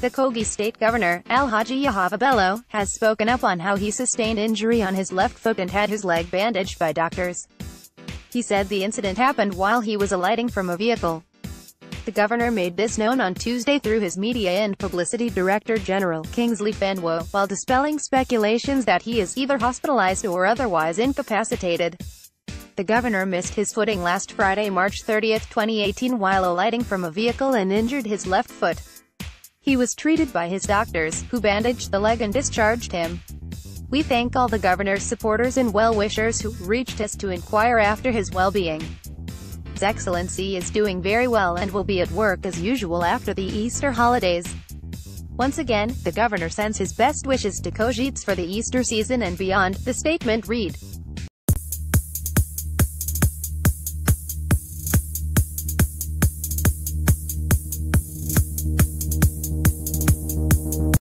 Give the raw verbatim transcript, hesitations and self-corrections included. The Kogi state governor, Al-Haji Yahaya Bello, has spoken up on how he sustained injury on his left foot and had his leg bandaged by doctors. He said the incident happened while he was alighting from a vehicle. The governor made this known on Tuesday through his media and publicity director general, Kingsley Fanwo, while dispelling speculations that he is either hospitalized or otherwise incapacitated. The governor missed his footing last Friday, March thirtieth, twenty eighteen, while alighting from a vehicle and injured his left foot. He was treated by his doctors, who bandaged the leg and discharged him. "We thank all the governor's supporters and well-wishers who reached us to inquire after his well-being. His Excellency is doing very well and will be at work as usual after the Easter holidays." Once again, the governor sends his best wishes to Kogites for the Easter season and beyond, the statement read.